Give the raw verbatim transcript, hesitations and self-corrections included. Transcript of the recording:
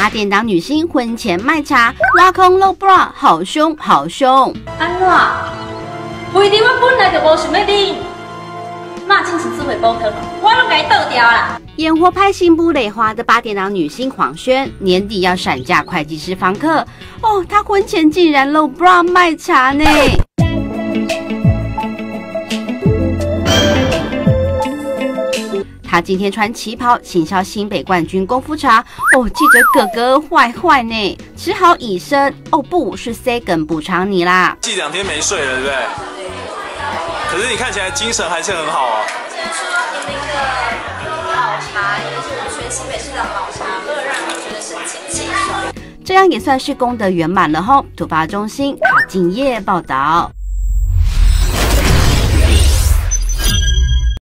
雅典党女星婚前卖茶，挖空露 bra， 好凶好凶！安怎？为滴我本来就无想要滴，那真是只会煲汤，我拢该倒掉啦。 演活拍性不累花的八点档女星黄轩，年底要闪嫁会计师房客哦，她婚前竟然露 bra 卖茶呢！她今天穿旗袍行销新北冠军功夫茶哦，记者哥哥坏坏呢，只好以身哦不是 second 补偿你啦。这两天没睡了，对不对？可是你看起来精神还是很好啊。 茶也是我们全新北市的好茶，为了让你觉得神清气爽，这样也算是功德圆满了吼。突发中心卡敬业报道。